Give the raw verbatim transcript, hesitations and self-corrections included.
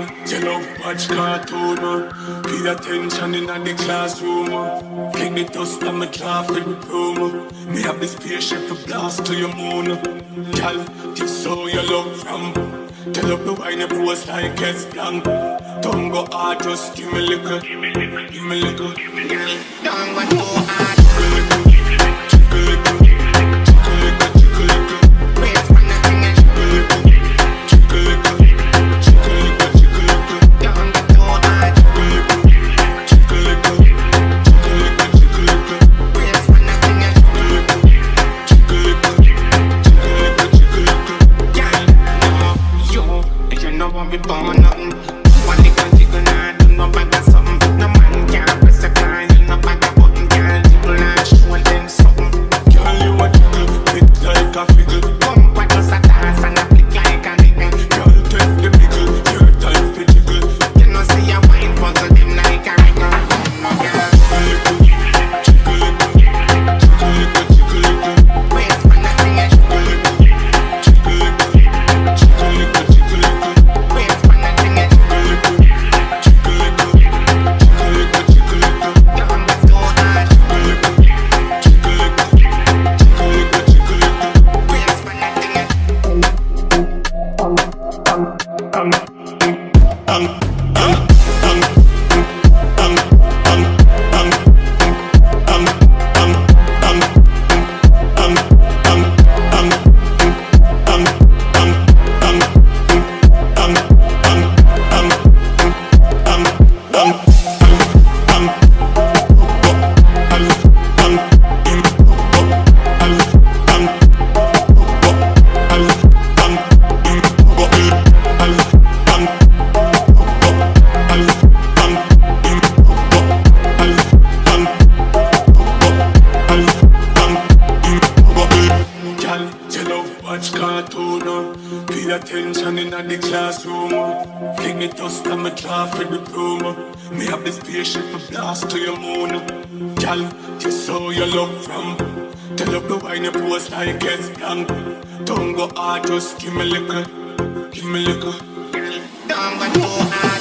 man. You love watch cartoon man. Pay attention in the classroom man. Fling the dust on my cloth in the room. Me have this spaceship to blast to your moon. Girl, you saw your love from. Tell up the wine up was like a skank. Don't go hard, just give me liquor. Give me liquor, give me liquor, give me liquor. Don't go too hard. Just give me liquor, give me liquor. Don't go too hard.